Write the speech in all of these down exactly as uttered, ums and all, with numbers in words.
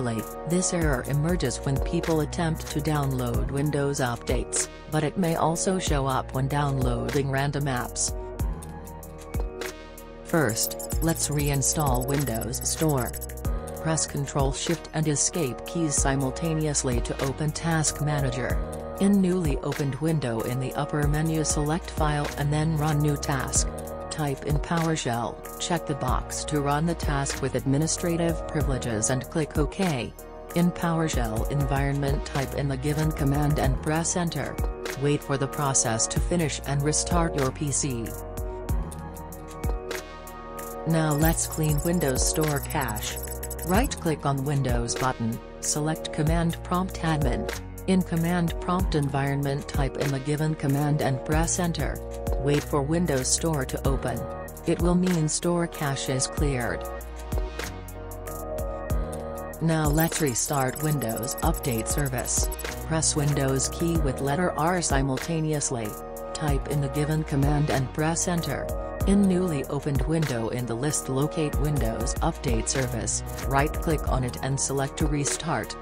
Usually, this error emerges when people attempt to download Windows updates, but it may also show up when downloading random apps. First, let's reinstall Windows Store. Press Control Shift and Escape keys simultaneously to open Task Manager. In newly opened window in the upper menu, select File and then Run New Task. Type in PowerShell, check the box to run the task with administrative privileges and click OK. In PowerShell environment, type in the given command and press Enter. Wait for the process to finish and restart your P C. Now let's clean Windows Store cache. Right-click on Windows button, select Command Prompt Admin. In Command Prompt environment, type in the given command and press Enter. Wait for Windows Store to open. It will mean store cache is cleared. Now let's restart Windows Update Service. Press Windows key with letter R simultaneously. Type in the given command and press Enter. In newly opened window in the list, locate Windows Update Service, right-click on it and select to restart.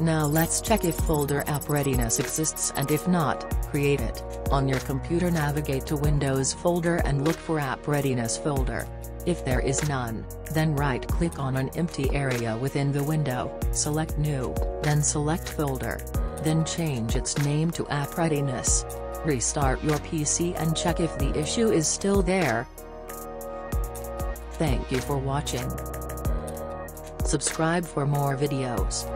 Now let's check if folder app readiness exists, and if not, create it. On your computer, navigate to Windows folder and look for app readiness folder. If there is none, then right-click on an empty area within the window, select New, then select Folder. Then change its name to App Readiness. Restart your P C and check if the issue is still there. Thank you for watching. Subscribe for more videos.